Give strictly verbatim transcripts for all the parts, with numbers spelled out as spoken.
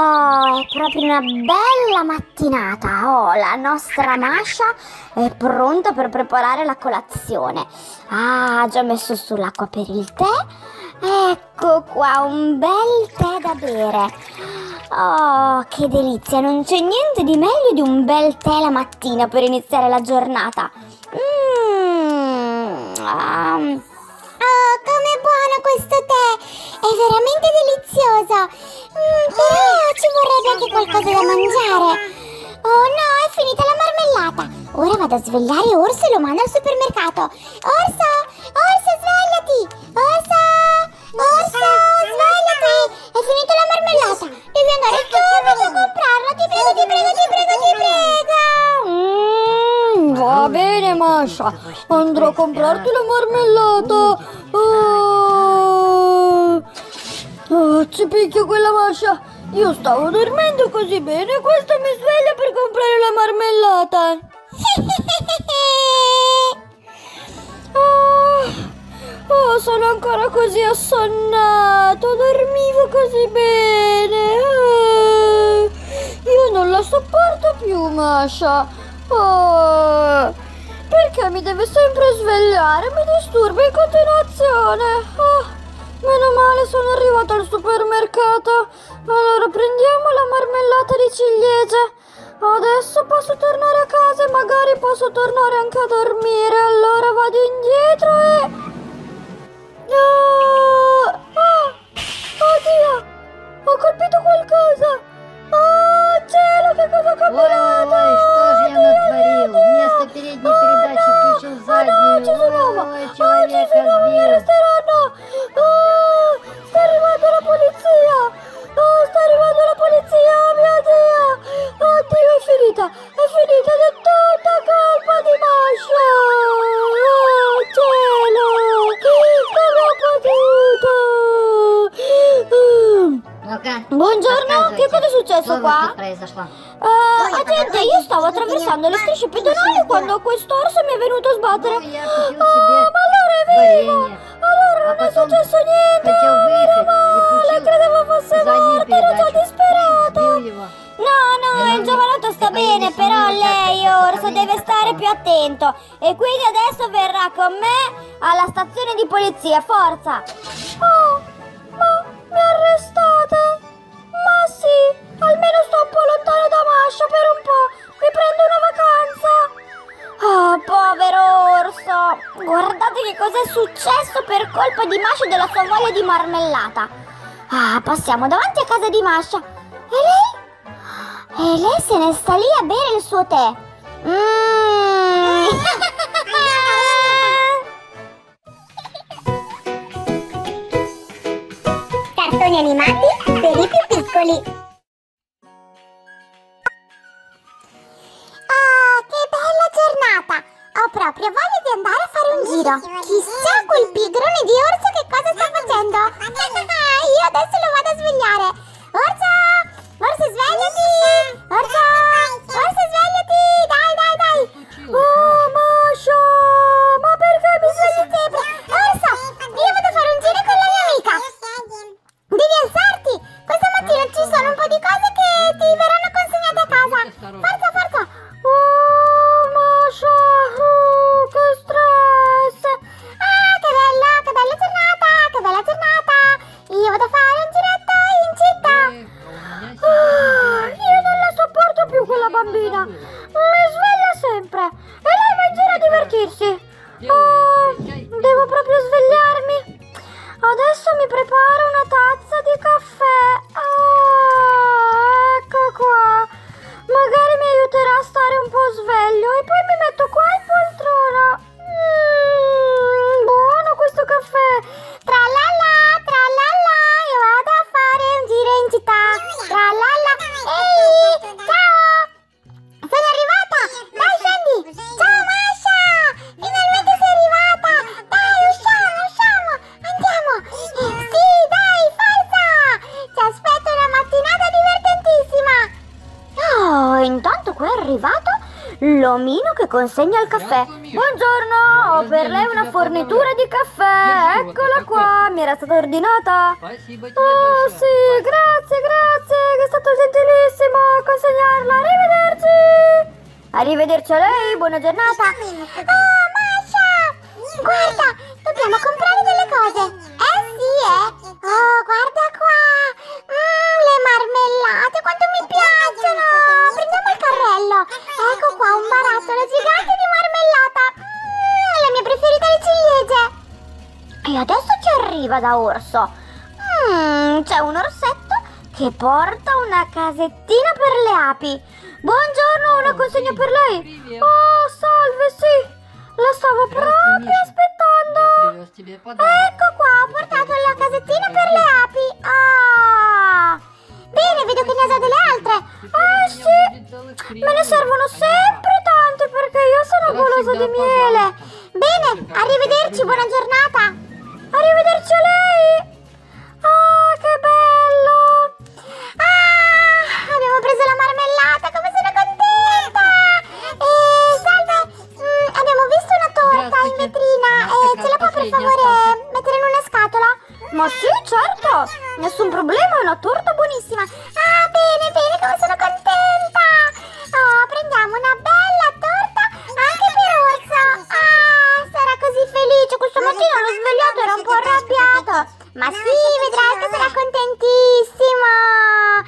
Oh, è proprio una bella mattinata. Oh, la nostra Masha è pronta per preparare la colazione. Ah, ha già messo sull'acqua per il tè. Ecco qua, un bel tè da bere. Oh, che delizia, non c'è niente di meglio di un bel tè la mattina per iniziare la giornata. Mmm, ah. Oh, com'è buono questo tè, è veramente delizioso. Mm, però ci vorrebbe anche qualcosa da mangiare. Oh no, è finita la marmellata. Ora vado a svegliare Orso e lo mando al supermercato. Orso, Orso, svegliati. Orso, Orso, svegliati. È finita la marmellata. Devi andare subito a comprarla. Ti prego, ti prego, ti prego, ti prego. Mm, va bene, Masha. Andrò a comprarti la marmellata. Oh. Oh, ci picchio quella Masha. Io stavo dormendo così bene e questo mi sveglia per comprare la marmellata. Oh, oh, sono ancora così assonnato. Dormivo così bene. Oh, io non la sopporto più, Masha. Oh, perché mi deve sempre svegliare? Mi disturba in continuazione. Oh. Meno male, sono arrivata al supermercato. Allora prendiamo la marmellata di ciliegie. Adesso posso tornare a casa e magari posso tornare anche a dormire. Allora vado indietro e... Oh, oh, oddio! Ho colpito qualcosa! Oh cielo, che cosa ho capitato! Oi, oi, oddio, oddio, oddio. Место передней передачи включил заднюю. Ой, человека сбил. Buongiorno, che cosa è successo qua? Uh, gente, io stavo attraversando le strisce pedonali quando questo orso mi è venuto a sbattere. Oh, ma allora è vivo! Allora non è successo niente! Meno male, credevo fosse morto, ero già disperato! No, no, il giovanotto sta bene, però lei, orso, deve stare più attento. E quindi adesso verrà con me alla stazione di polizia, forza! Oh, ma mi arrestate? Ma sì, almeno sto un po' lontano da Masha per un po', mi prendo una vacanza. Oh, povero orso, guardate che cos'è successo per colpa di Masha e della sua voglia di marmellata. Ah, passiamo davanti a casa di Masha. E lei? E lei se ne sta lì a bere il suo tè. Mmm. Cartoni animati per i più piccoli. Ah, che bella giornata! Ho proprio voglia di andare a fare un giro. Chissà quel pigrone di orso che cosa sta facendo. Io adesso lo vado a svegliare. Orso! Orso, svegliati! Orso! Orso, svegliati! Dai, dai, dai! Oh, Masha! Ma perché mi svegli sempre? Orso, io vado a fare un giro con la mia amica. Devi alzarti! Questa mattina ci sono un po' di cose che ti verranno consegnate a casa. Forza, forza! Oh, Masha! Oh, che stress! Ah, che bella, che bella giornata! Che bella giornata! Io vado a fare un giretto in città. Oh, io non la sopporto più quella bambina. Mi sveglia sempre. E lei va in giro a divertirsi. Oh, devo proprio svegliarmi. Adesso mi preparo una tazza di caffè. Oh, ecco qua. Magari mi aiuterà a stare un po' sveglio. E poi mi metto qua in poltrona. Mm, buono questo caffè. Tra la la, tra la la. Io vado a fare un giro in città. Tra la la. Ehi, ciao. Sono arrivata. Dai, scendi. Ciao Masha. Finalmente sei arrivata. Dai, usciamo, usciamo. Andiamo. Sì, dai, forza. Ci aspetto una mattinata divertentissima. Oh, intanto qua è arrivato l'omino che consegna il caffè. Buongiorno, ho per lei una fornitura di caffè. Eccola qua, mi era stata ordinata. Oh sì, grazie, grazie, che è stato Arrivederci a lei, buona giornata. Oh, Masha! Guarda, dobbiamo comprare delle cose. Eh sì, eh. Oh, guarda qua. Mm, le marmellate, quanto mi piacciono. Prendiamo il carrello. Ecco qua, un barattolo gigante di marmellata. Mm, la mia preferita è le ciliegie. E adesso ci arriva da orso. Mm, c'è un orsetto che porta una casettina per le api. Buongiorno, una consegna per lei. Oh, salve, sì. La stavo proprio aspettando. Ecco qua, ho portato la casettina per le api. Ah, bene, vedo che ne ha già delle altre. Ah, sì. Me ne servono sempre tante perché io sono goloso di miele. Bene, arrivederci, buona giornata. Arrivederci a lei. Ah, che bello. Ah, abbiamo preso la marmellata, come sono contenta. E salve, mm, abbiamo visto una torta in vetrina. Eh, ce la può per favore mettere in una scatola? Ma sì, certo, nessun problema, è una torta buonissima. Ah, bene, bene, come sono contenta. Oh, prendiamo una bella torta anche per Orso. Ah, sarà così felice, questo mattino l'ho svegliato, era un po' arrabbiato. Ma sì, vedrai che sarà contentissimo.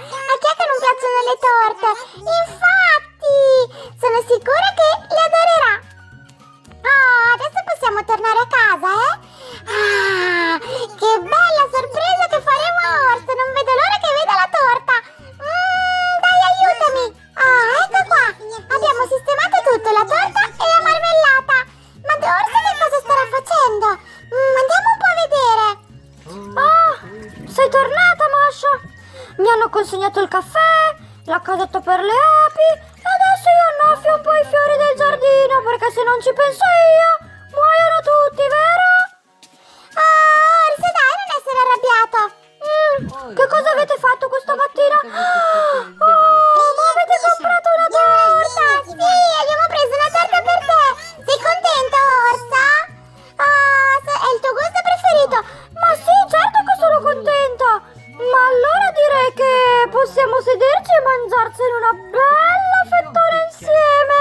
A chi è che non piacciono le torte? Infatti, sono sicura che le adorerà. Oh, adesso possiamo tornare a casa, eh? Ah, che bella sorpresa che faremo a Orso. Non vedo l'ora che veda la torta. Mm, dai, aiutami. Ah, ecco qua. Abbiamo sistemato tutto, la torta e la marmellata. Ma Orso che cosa starà facendo? Mm, andiamo un po' a vedere. Ah, sei tornata, Masha. Mi hanno consegnato il caffè, la casetta per le api e adesso io annoffio un po' i fiori del giardino perché se non ci penso io muoiono tutti, vero? Oh, Orso, dai, non essere arrabbiato. Mm, che cosa avete fatto questa mattina? Oh, ma avete comprato una torta! Sì, abbiamo preso una torta per te. Sei contento, Orso? Oh, è il tuo gusto preferito? Ma sì, certo che sono contento. Ma allora direi che possiamo sederci e mangiarsene una bella fettona insieme.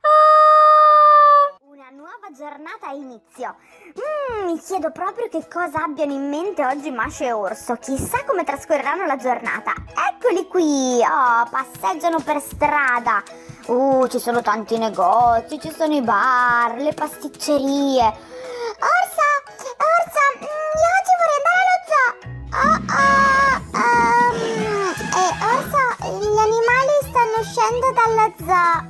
Ah! Una nuova giornata a inizio. Mm, mi chiedo proprio che cosa abbiano in mente oggi Masha e Orso. Chissà come trascorreranno la giornata. Eccoli qui. Oh, passeggiano per strada. Uh, ci sono tanti negozi, ci sono i bar, le pasticcerie. Orso, Orso, mm, io oggi vorrei andare allo zoo. Oh, oh, um, eh, Orso, gli animali stanno uscendo dallo zoo.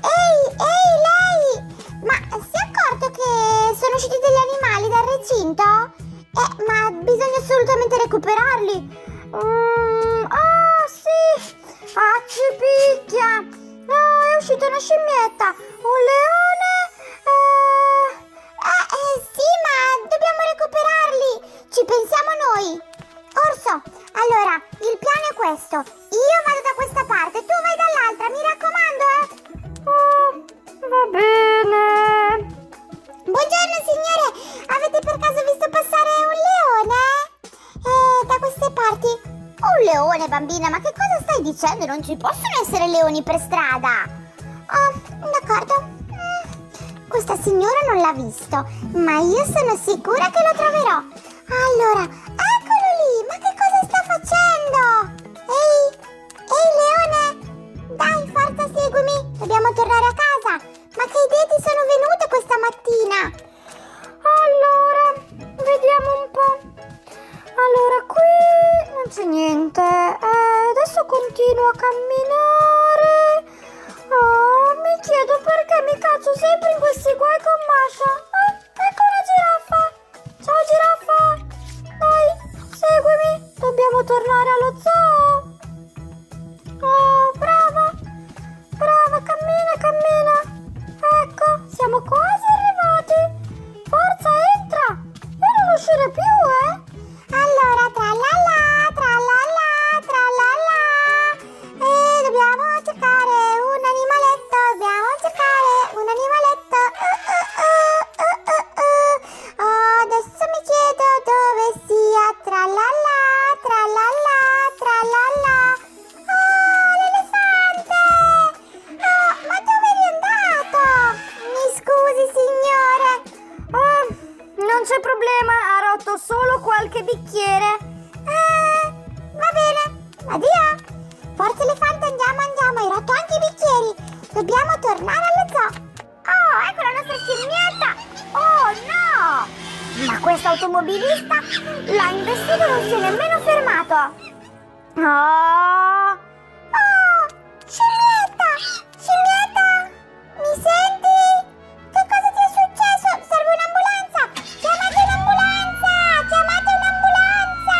Ehi, ehi, lei! Ma si è accorto che sono usciti degli animali dal recinto? Eh, ma bisogna assolutamente recuperarli. Mm, oh, sì! Ah, ci picchia! Oh, è uscita una scimmietta! Un leone! Eh, eh, eh, sì, ma dobbiamo recuperarli! Ci pensiamo noi. Orso, allora, il piano è questo. Io vado da questa parte, tu vai dall'altra, mi raccomando, eh. Oh, va bene. Buongiorno, signore. Avete per caso visto passare un leone? Eh, da queste parti. Un leone, bambina, ma che cosa stai dicendo? Non ci possono essere leoni per strada. Oh, d'accordo. Questa signora non l'ha visto, ma io sono sicura che lo troverò. Allora, eccolo lì, ma che cosa sta facendo? Ehi, ehi leone, dai forza seguimi, dobbiamo tornare a casa. Ma che idee ti sono venute questa mattina? Allora, vediamo un po'. Allora qui non c'è niente, eh, adesso continuo a camminare. Oh, mi chiedo perché mi caccio sempre in questi guai con Masha. Oh, ecco una giraffa. Ciao giraffa. Dai, seguimi. Dobbiamo tornare allo zoo. Oh, brava. Brava, cammina, cammina. Ecco, siamo quasi arrivati. Forza, entra. Io non uscire più, eh. Allora, tra la la, tra la la, tra la la. E dobbiamo cercare un animaletto, dobbiamo cercare un animaletto. Uh, uh, uh, uh, uh, uh. Oh, adesso mi chiedo dove sia. Tra la la, tra la la, tra la la. Guarda, non si è nemmeno fermato. Oh, oh, scimmietta, scimmietta, mi senti? Che cosa ti è successo? Serve un'ambulanza, chiamate un'ambulanza, chiamate un'ambulanza.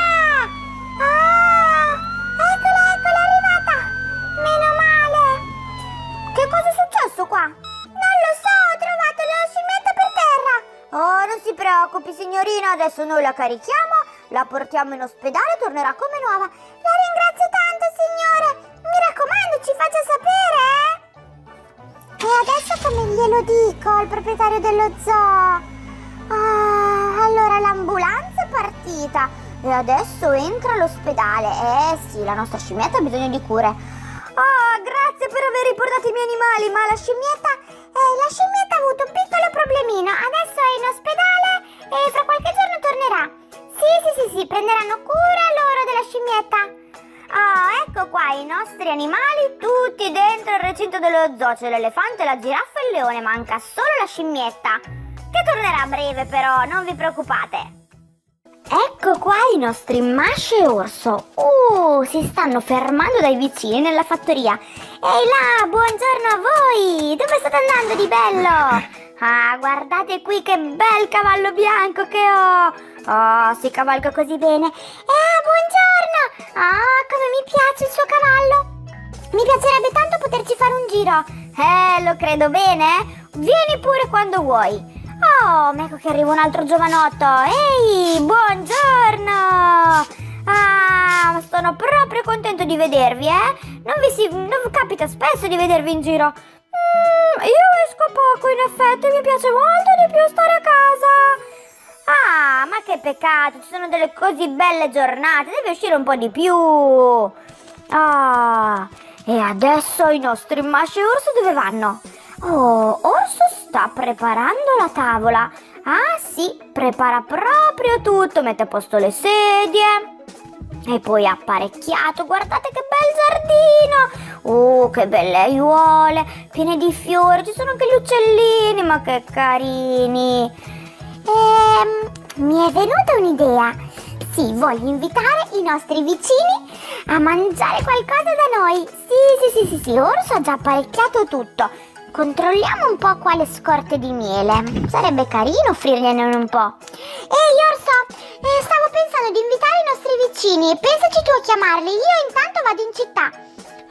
Oh, eccola, eccola, è arrivata. Meno male. Che cosa è successo qua? Non lo so, ho trovato la scimmietta per terra. Oh, non si preoccupi signorina, adesso noi la carichiamo, la portiamo in ospedale e tornerà come nuova. La ringrazio tanto, signore. Mi raccomando, ci faccia sapere, eh? E adesso come glielo dico al proprietario dello zoo? Oh, allora l'ambulanza è partita e adesso entra all'ospedale. Eh sì, la nostra scimmietta ha bisogno di cure. Oh, grazie per aver riportato i miei animali, ma la scimmietta, eh, la scimmietta ha avuto un piccolo problemino. Adesso è in ospedale e fra qualche giorno tornerà. Sì, sì, sì, sì, prenderanno cura loro della scimmietta. Oh, ecco qua i nostri animali tutti dentro il recinto dello zoo. C'è l'elefante, la giraffa e il leone, manca solo la scimmietta, che tornerà a breve però, non vi preoccupate. Ecco qua i nostri Masha e Orso. Uh, si stanno fermando dai vicini nella fattoria. Ehi là, buongiorno a voi! Dove state andando di bello? Ah, guardate qui che bel cavallo bianco che ho! Oh, si cavalca così bene. Ah, buongiorno. Ah, come mi piace il suo cavallo. Mi piacerebbe tanto poterci fare un giro. Eh, lo credo bene. Vieni pure quando vuoi. Oh, ma ecco che arriva un altro giovanotto. Ehi, buongiorno. Ah, sono proprio contento di vedervi, eh. Non vi si, non capita spesso di vedervi in giro. Mm, io esco poco, in effetti. Mi piace molto di più stare a casa. Ah, ma che peccato, ci sono delle così belle giornate, deve uscire un po' di più. Ah, e adesso i nostri Masha e Orso dove vanno? Oh, Orso sta preparando la tavola. Ah sì, prepara proprio tutto, mette a posto le sedie. E poi apparecchiato, guardate che bel giardino. Oh, che belle aiuole, piene di fiori, ci sono anche gli uccellini, ma che carini. Ehm, mi è venuta un'idea. Sì, voglio invitare i nostri vicini a mangiare qualcosa da noi. Sì, sì, sì, sì, sì, Orso ha già apparecchiato tutto. Controlliamo un po' quale scorte di miele. Sarebbe carino offrirgliene un po'. Ehi Orso, eh, stavo pensando di invitare i nostri vicini. Pensaci tu a chiamarli, io intanto vado in città.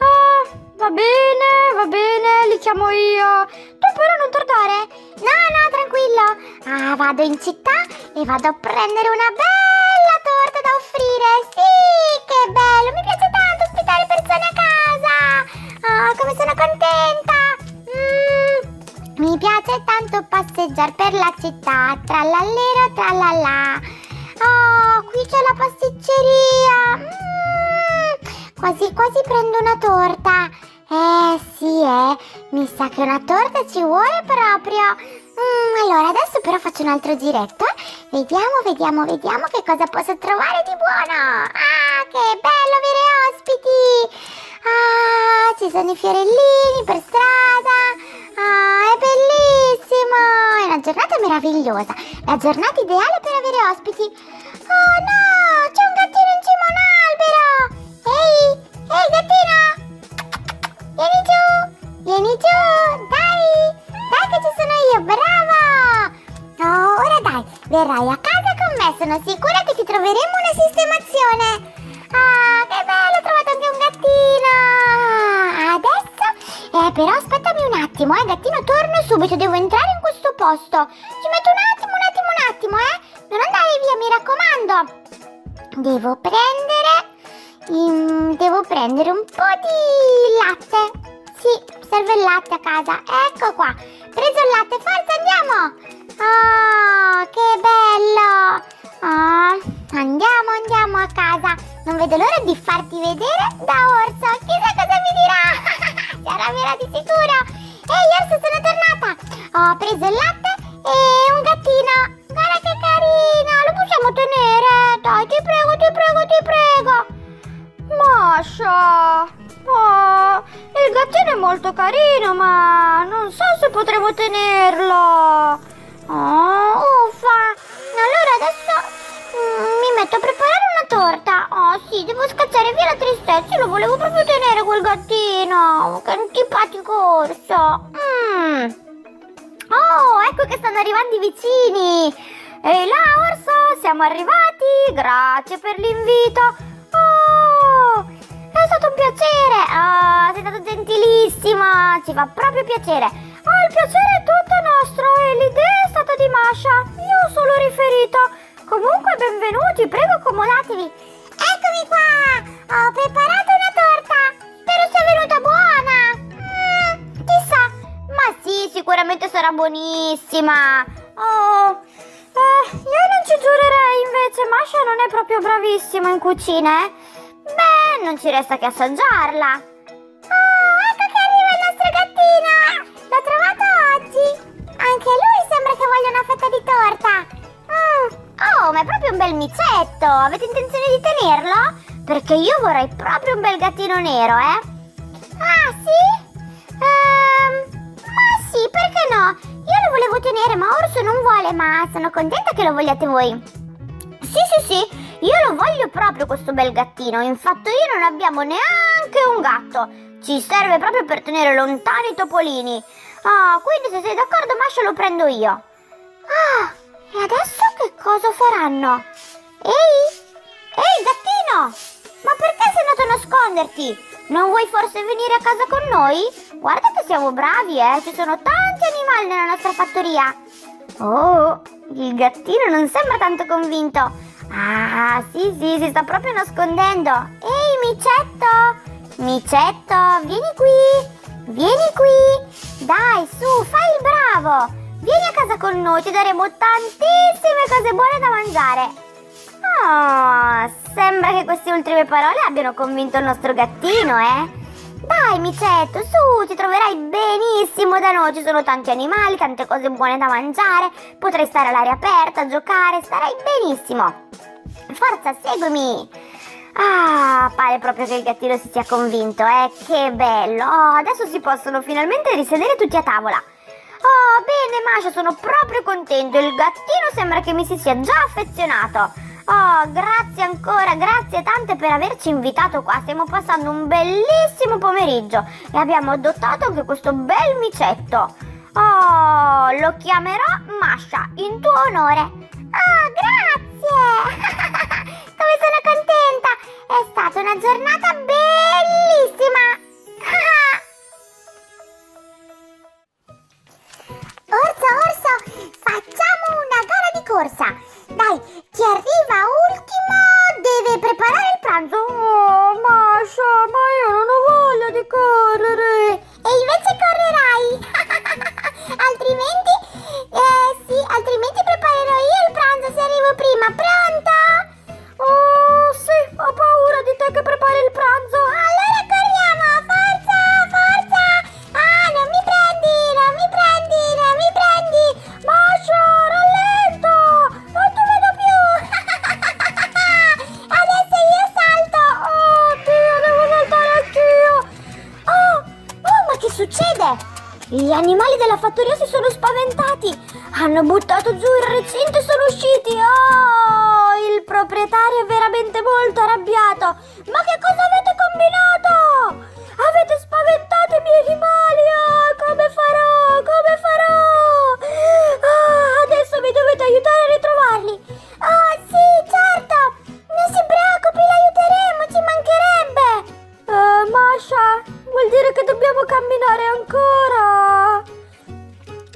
Oh, va bene, va bene, li chiamo io. Tu però non tardare. No, no, tranquillo. Ah, vado in città e vado a prendere una bella torta da offrire. Sì, che bello, mi piace tanto ospitare persone a casa. Ah, come sono contenta. Mm, mi piace tanto passeggiare per la città, trallallero, trallallà. Oh, qui c'è la pasticceria. Mm, quasi quasi prendo una torta. Eh sì, eh, mi sa che una torta ci vuole proprio. Mm, allora, adesso però faccio un altro giretto. Eh. Vediamo, vediamo, vediamo che cosa posso trovare di buono. Ah, che bello avere ospiti. Ah, ci sono i fiorellini per strada. Ah, è bellissimo. È una giornata meravigliosa. La giornata ideale per avere ospiti. Oh no, c'è un gattino in cima a un albero. Ehi, ehi gattino. Vieni giù, vieni giù, dai, dai che ci sono io, bravo! Oh, ora dai, verrai a casa con me, sono sicura che ti troveremo una sistemazione! Ah, che bello, ho trovato anche un gattino! Adesso, eh, però aspettami un attimo, eh, gattino, torno subito, devo entrare in questo posto! Ci metto un attimo, un attimo, un attimo, eh! Non andare via, mi raccomando! Devo prendere... Mm, devo prendere un po' di latte. Sì, serve il latte a casa. Ecco qua, preso il latte, forza, andiamo. Oh, che bello. Oh, andiamo, andiamo a casa. Non vedo l'ora di farti vedere da Orso. Chissà cosa mi dirà. Si arrabbierà di sicuro. Ehi Orso, sono tornata. Ho preso il latte e un gattino. Guarda che carino. Lo possiamo tenere? Dai, ti prego, ti prego, ti prego. Masha, oh, il gattino è molto carino, ma non so se potremo tenerlo. Oh, uffa. Allora adesso mm, mi metto a preparare una no, sì, devo scazzare via la tristezza. Io lo volevo proprio tenere quel gattino. Che antipatico orso. mm. Oh, ecco che stanno arrivando i vicini. Ehi là, orso, siamo arrivati. Grazie per l'invito. Oh, è stato un piacere. Oh, sei stato gentilissima. Ci fa proprio piacere. Oh, il piacere è tutto nostro. E l'idea è stata di Masha. Io ho solo riferito. Comunque, benvenuti, prego accomodatevi. Eccomi qua, ho preparato una torta, spero sia venuta buona. mm, Chissà, ma sì, sicuramente sarà buonissima. Oh, eh, io non ci giurerei invece, Masha non è proprio bravissima in cucina, eh? Beh, non ci resta che assaggiarla. Oh, ecco che arriva il nostro gattino, l'ho trovato oggi. Anche lui sembra che voglia una fetta di torta. Oh, ma è proprio un bel micetto. Avete intenzione di tenerlo? Perché io vorrei proprio un bel gattino nero, eh? Ah, sì? Ehm, ma sì, perché no? Io lo volevo tenere, ma Orso non vuole. Ma sono contenta che lo vogliate voi. Sì, sì, sì, io lo voglio proprio questo bel gattino. Infatti io non abbiamo neanche un gatto. Ci serve proprio per tenere lontani i topolini. Ah, oh, quindi se sei d'accordo, Masha, lo prendo io. Ah, e adesso che cosa faranno? Ehi? Ehi, gattino! Ma perché sei andato a nasconderti? Non vuoi forse venire a casa con noi? Guarda che siamo bravi, eh! Ci sono tanti animali nella nostra fattoria! Oh, il gattino non sembra tanto convinto! Ah, sì, sì, si sta proprio nascondendo! Ehi, micetto! Micetto, vieni qui! Vieni qui! Dai, su, fai il bravo! Vieni a casa con noi, ti daremo tantissime cose buone da mangiare. Oh, sembra che queste ultime parole abbiano convinto il nostro gattino, eh? Dai, micetto, su, ti troverai benissimo da noi. Ci sono tanti animali, tante cose buone da mangiare. Potrai stare all'aria aperta, giocare, starai benissimo. Forza, seguimi. Ah, pare proprio che il gattino si sia convinto, eh? Che bello. Oh, adesso si possono finalmente risedere tutti a tavola. Oh, bene, Masha, sono proprio contento. Il gattino sembra che mi si sia già affezionato. Oh, grazie ancora, grazie tante per averci invitato qua. Stiamo passando un bellissimo pomeriggio e abbiamo adottato anche questo bel micetto. Oh, lo chiamerò Masha in tuo onore. Oh, grazie! Come sono contenta! È stata una giornata bellissima! Orso, orso, facciamo una gara di corsa. Dai, chi arriva ultimo deve preparare il pranzo. Oh, Masha, ma io non ho voglia di correre. E invece correrai. Altrimenti, eh sì, altrimenti preparerò io il pranzo se arrivo prima. Pronto? Oh, sì, ho paura di te che prepari il pranzo. Allora corriamo, forza, forza. Ah, non mi prendi, non mi prendi, non mi prendi. Masha, rallento, non ti vedo più. Adesso io salto. Oh, Dio, devo saltare anch'io. Oh, oh, ma che succede? Gli animali della fattoria si sono spaventati. Hanno buttato giù il recinto e sono usciti. Oh, il proprietario è veramente molto arrabbiato. Ma che cosa avete combinato? Avete spaventato i miei animali. Oh, come farò? Come farò? Oh, adesso mi dovete aiutare a ritrovarli. Oh, sì, certo. Non si preoccupi, l'aiuteremo, ci mancherebbe. Eh, Masha, vuol dire che dobbiamo camminare ancora?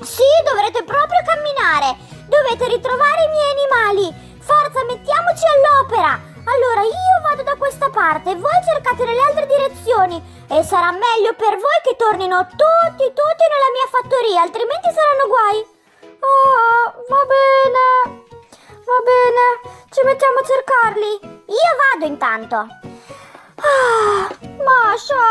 Sì, dovrete proprio camminare. Dovete ritrovare i miei animali. Forza, mettiamoci all'opera. Allora, io vado da questa parte e voi cercate nelle altre direzioni. E sarà meglio per voi che tornino tutti, tutti nella mia fattoria, altrimenti saranno guai. Oh, va bene, va bene, ci mettiamo a cercarli. Io vado intanto. Ah, Masha,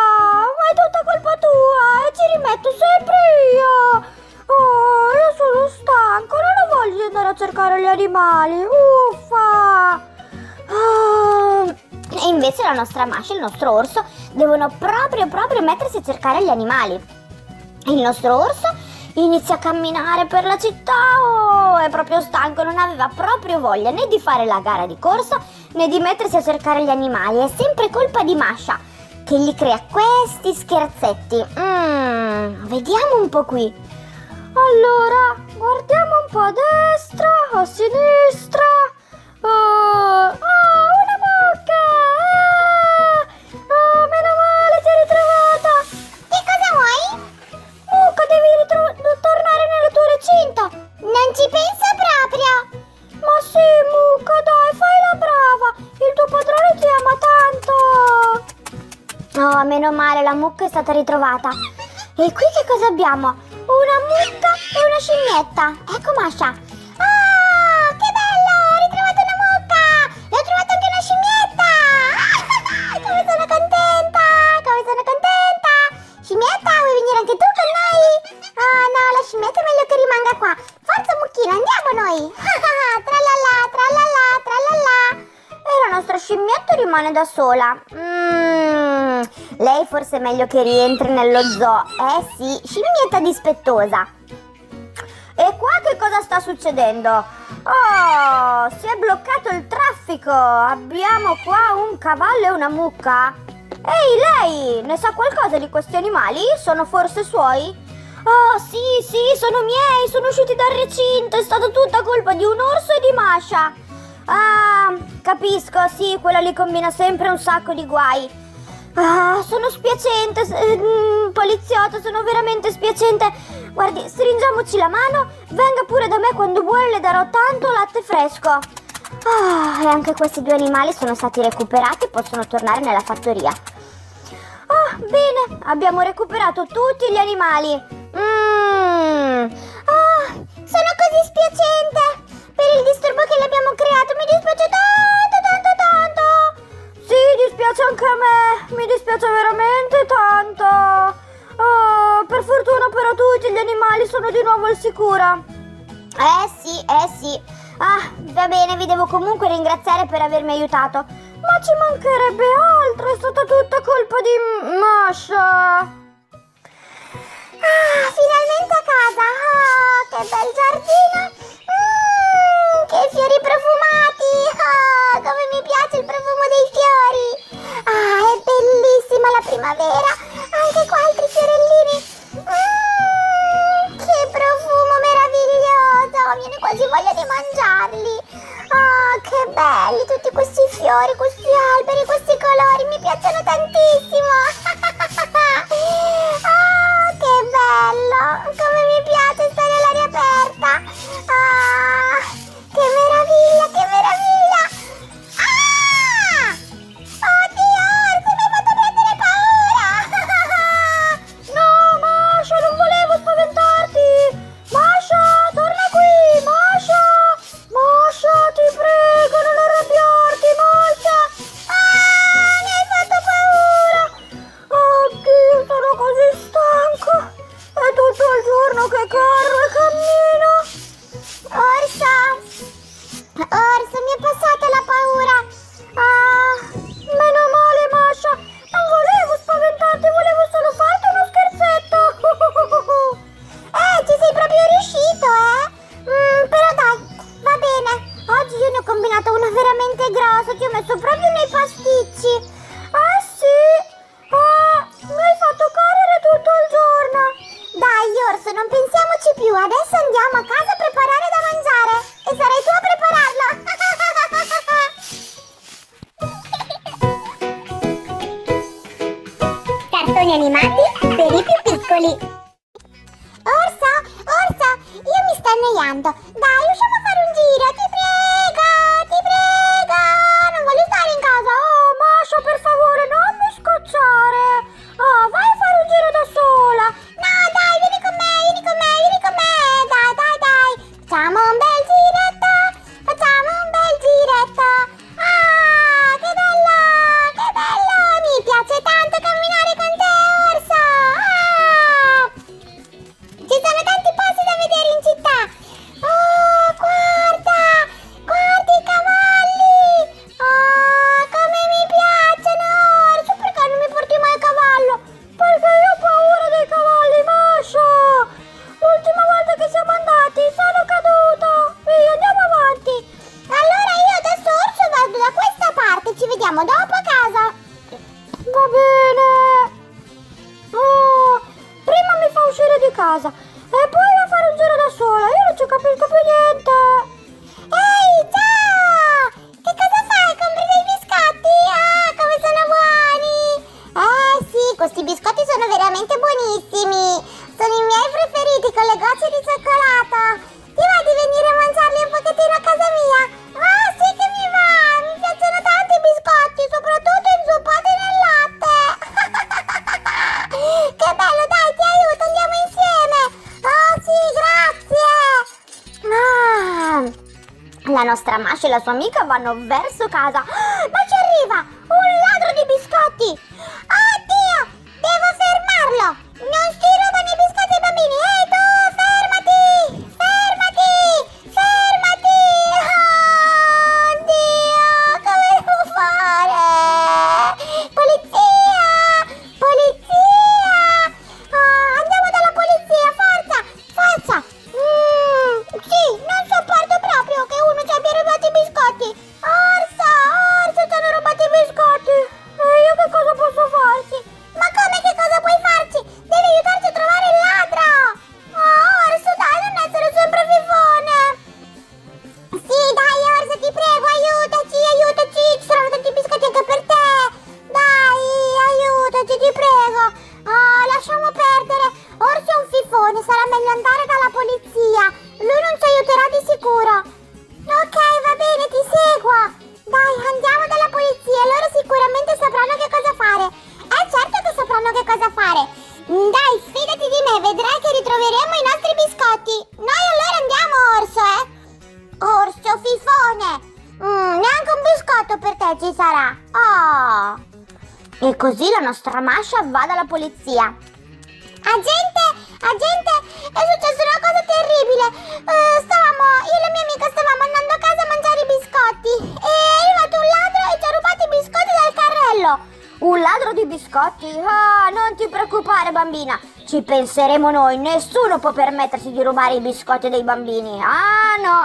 ma è tutta colpa tua e ci rimetto sempre io. Oh, io sono stanco, non ho voglia di andare a cercare gli animali, uffa. Ah. E invece la nostra Masha e il nostro orso devono proprio proprio mettersi a cercare gli animali. Il nostro orso inizia a camminare per la città. Oh, è proprio stanco, non aveva proprio voglia né di fare la gara di corsa né di mettersi a cercare gli animali. È sempre colpa di Masha che gli crea questi scherzetti. Mm, vediamo un po' qui. Allora, guardiamo un po' a destra, a sinistra. Oh, oh, una mucca! Ah, oh, meno male, ti sei ritrovata! Che cosa vuoi? Mucca, devi tornare nella tua recinta! Non ci penso proprio! Ma sì, mucca, dai, fai la brava! Il tuo padrone ti ama tanto! Oh, meno male, la mucca è stata ritrovata! E qui che cosa abbiamo? Una mucca e una scimmietta! Ecco Masha! Scimmietta rimane da sola. Mm, lei forse è meglio che rientri nello zoo. Eh sì, scimmietta dispettosa. E qua che cosa sta succedendo? Oh, si è bloccato il traffico. Abbiamo qua un cavallo e una mucca. Ehi, lei, ne sa qualcosa di questi animali? Sono forse suoi? Oh sì, sì, sono miei, sono usciti dal recinto. È stata tutta colpa di un orso e di Masha. Ah, capisco, sì, quella lì combina sempre un sacco di guai. Ah, sono spiacente, eh, poliziotto, sono veramente spiacente. Guardi, stringiamoci la mano, venga pure da me quando vuole, le darò tanto latte fresco. Ah, e anche questi due animali sono stati recuperati e possono tornare nella fattoria. Ah, bene, abbiamo recuperato tutti gli animali. Mm. Ah, sono così spiacente per il disturbo che le abbiamo creato, mi dispiace tanto, tanto, tanto. Sì, dispiace anche a me, mi dispiace veramente tanto. Oh, per fortuna però tutti gli animali sono di nuovo al sicuro. Eh sì, eh sì. Ah, va bene, vi devo comunque ringraziare per avermi aiutato. Ma ci mancherebbe altro, è stata tutta colpa di Masha. Ah, finalmente a casa. Oh, che bel giardino. Che fiori profumati! Oh, come mi piace il profumo dei fiori! Ah, è bellissima la primavera! Anche qua altri fiorellini! Mm, che profumo meraviglioso! Mi viene quasi voglia di mangiarli! Oh, che belli tutti questi fiori, questi alberi, questi colori! Mi piacciono tantissimo! Oh, che bello! Come mi piace stare all'aria aperta! Ah! Che meraviglia, che meraviglia! Ah! Oddio, Orso, mi hai fatto prendere paura! No, Masha, non volevo spaventarti! Masha, torna qui! Masha! Masha, ti prego, non arrabbiarti, Masha! Ah, mi hai fatto paura! Oddio, sono così stanco! È tutto il giorno che corro e cammino! Orso! Orso, mi è passata la paura. Ah, meno male Masha, non volevo spaventarti, volevo solo farti uno scherzetto. Eh, ci sei proprio riuscito, eh? Mm, però dai, va bene. Oggi io ne ho combinato uno veramente grosso, ti ho messo proprio nei pasticci. Ah sì, ah, mi hai fatto correre tutto il giorno. Dai Orso, non pensiamoci più, adesso andiamo a casa a preparare da mangiare. E sarai tu a prepararlo. Cartoni animati per i più piccoli. Orso, Orso, io mi sto annoiando. Dai, usciamo a fare un giro, ti prego, ti prego. Non voglio stare in casa. Oh, Masha, per favore, non mi scocciare. Oh, vai a fare un giro da sola. No, dai, vieni con me, vieni con me, vieni con me. Dai, dai, dai. Facciamo un bel giretto. Facciamo un bel giretto. Ah, che bello, che bello. Mi piace tanto camminare con te, Orso. Ah. Ci sono tanti posti da vedere in città. Oh, casa e poi va a fare un giro da sola. Io non ci ho capito più niente. Ehi, ciao! Che cosa fai? Compri dei biscotti? Ah, come sono buoni! Eh sì, questi biscotti sono veramente buonissimi. Sono i miei preferiti con le gocce di cioccolato. Ti va di venire a mangiarli un pochettino a casa mia? Ah sì che mi va! Mi piacciono tanti i biscotti, soprattutto inzuppati nel latte. Che bello, dai, ti aiuto, andiamo insieme. Oh sì, grazie. Ah, la nostra Masha e la sua amica vanno verso casa. Ma ci arriva un ladro di biscotti. Oddio, devo fermarlo. Non si rubano i biscotti ai bambini. Ehi tu, fermati, fermati, fermati. Oh, Dio, come devo fare? Polizia, polizia. Oh, andiamo dalla polizia, forza, forza. Mm, sì, non sopporto proprio che uno ci abbia rubato i biscotti. Orso, Orso, ci hanno rubato i biscotti. E io che cosa posso farci? Ma come che cosa puoi farci? Devi aiutarci a trovare il ladro. Oh, Orso, dai, non essere sempre fifone. Sì, dai, Orso, ti prego, aiutaci, aiutaci. Ci sono tanti biscotti anche per te. Dai, aiutaci, ti prego. Oh, lasciamo perdere. Orso è un fifone, sarà meglio andare dalla polizia. Lui non ci aiuterà di sicuro. Ok, va bene, ti seguo. Dai, andiamo dalla polizia. Loro sicuramente sapranno che cosa fare. Eh, certo che sapranno che cosa fare. Dai, fidati di me, vedrai che ritroveremo i nostri biscotti. Noi allora andiamo, Orso, eh. Orso, fifone. Mm, neanche un biscotto per te ci sarà. Oh. E così la nostra Masha va dalla polizia. Agente, agente, è successa una cosa terribile. Uh, stavamo, io e la mia amica stavamo andando a casa a mangiare i biscotti e è arrivato un ladro e ci ha rubato i biscotti dal carrello. Un ladro di biscotti? Ah, non ti preoccupare, bambina, ci penseremo noi. Nessuno può permettersi di rubare i biscotti dei bambini. Ah, no.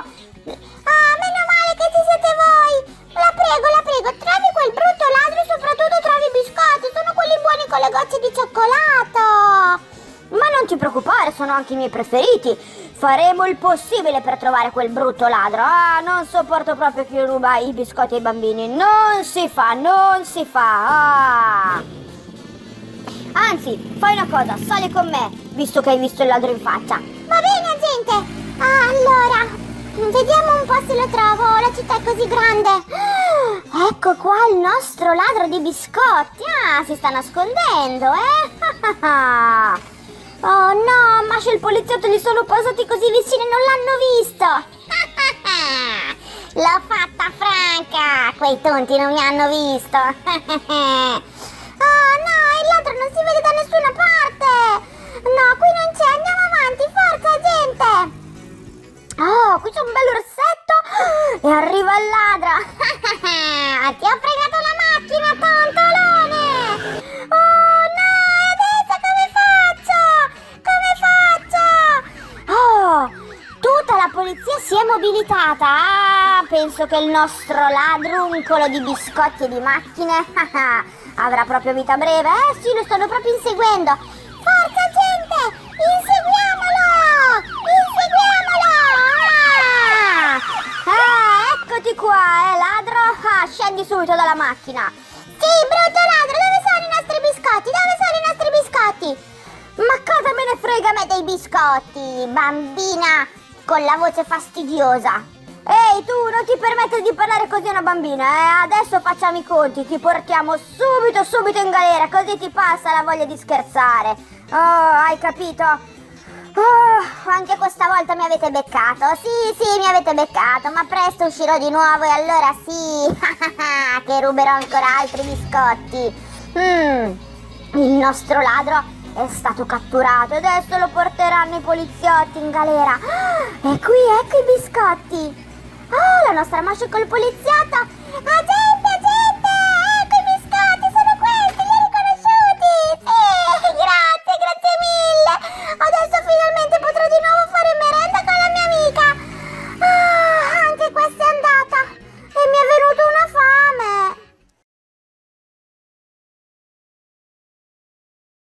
Ah, meno male che ci siete voi. La prego, la prego, trovi quel brutto ladro e soprattutto trovi i biscotti. Sono quelli buoni con le gocce di cioccolato. Ma non ti preoccupare, sono anche i miei preferiti. Faremo il possibile per trovare quel brutto ladro. Ah, non sopporto proprio chi ruba i biscotti ai bambini. Non si fa, non si fa. Ah. Anzi, fai una cosa, sali con me, visto che hai visto il ladro in faccia. Va bene, agente. Allora, vediamo un po' se lo trovo. La città è così grande. Ah, ecco qua il nostro ladro di biscotti. Ah, si sta nascondendo, eh. Oh no, Masha e il poliziotto gli sono passati così vicini e non l'hanno visto. L'ho fatta franca, quei tonti non mi hanno visto. Oh no, il ladro non si vede da nessuna parte. No, qui non c'è, andiamo avanti, forza gente. Oh, qui c'è un bello orsetto e arriva il ladro. Ti ho fregato la macchina, tontolone. Oh no, adesso come faccio? Come faccio? Oh, tutta la polizia si è mobilitata. Ah, penso che il nostro ladruncolo di biscotti e di macchine avrà proprio vita breve. Eh sì, lo stanno proprio inseguendo. Forza gente, inseguiamolo, inseguiamolo. Ah, eccoti qua, eh ladro. Ah, scendi subito dalla macchina. Sì, brutto ladro, dove sono i nostri biscotti? Dove sono i nostri biscotti? Ma cosa me ne frega a me dei biscotti, bambina con la voce fastidiosa. Ehi tu, non ti permettere di parlare così a una bambina, eh? Adesso facciamo i conti, ti portiamo subito subito in galera, così ti passa la voglia di scherzare. Oh, hai capito? Oh, anche questa volta mi avete beccato. Sì, sì, mi avete beccato, ma presto uscirò di nuovo e allora sì, che ruberò ancora altri biscotti. Mm, il nostro ladro è stato catturato, adesso lo porteranno i poliziotti in galera. E qui ecco i biscotti. Oh, la nostra Masha col poliziotto. Adè!